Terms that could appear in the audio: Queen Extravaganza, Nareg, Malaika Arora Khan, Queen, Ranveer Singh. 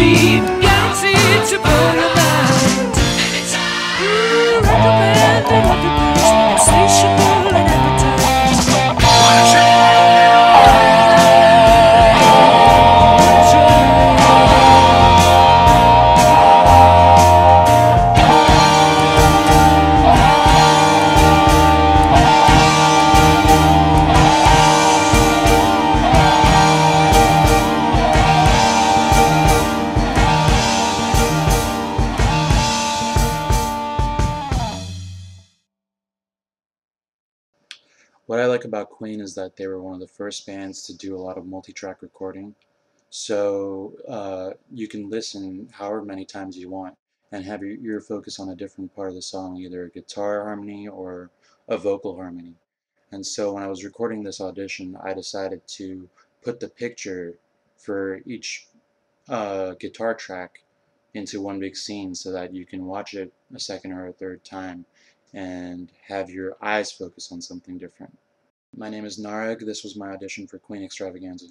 be guaranteed to burn a light. We recommend that everything is insatiable and what I like about Queen is that they were one of the first bands to do a lot of multi-track recording, so you can listen however many times you want and have your ear focus on a different part of the song, either a guitar harmony or a vocal harmony. And so when I was recording this audition, I decided to put the picture for each guitar track into one big scene so that you can watch it a second or a third time and have your eyes focus on something different. My name is Nareg. This was my audition for Queen Extravaganza.